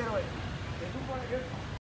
quiero ver.